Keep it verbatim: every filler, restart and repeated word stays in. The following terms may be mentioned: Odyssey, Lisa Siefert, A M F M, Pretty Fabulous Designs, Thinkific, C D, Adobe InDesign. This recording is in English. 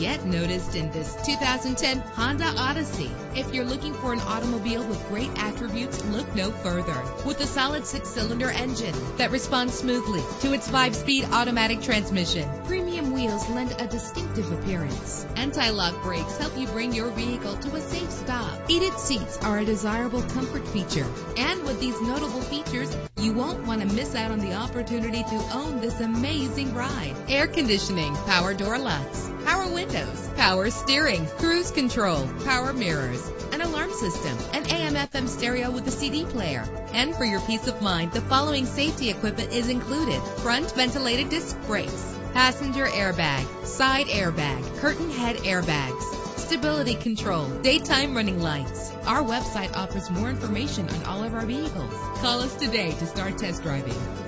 Get noticed in this two thousand ten Honda Odyssey. If you're looking for an automobile with great attributes, look no further. With a solid six-cylinder engine that responds smoothly to its five-speed automatic transmission, premium wheels lend a distinctive appearance. Anti-lock brakes help you bring your vehicle to a safe stop. Heated seats are a desirable comfort feature. And with these notable features, you won't want to miss out on the opportunity to own this amazing ride. Air conditioning, power door locks, power windows, power steering, cruise control, power mirrors, an alarm system, an A M F M stereo with a C D player. And for your peace of mind, the following safety equipment is included: front ventilated disc brakes, passenger airbag, side airbag, curtain head airbags, stability control, daytime running lights. Our website offers more information on all of our vehicles. Call us today to start test driving.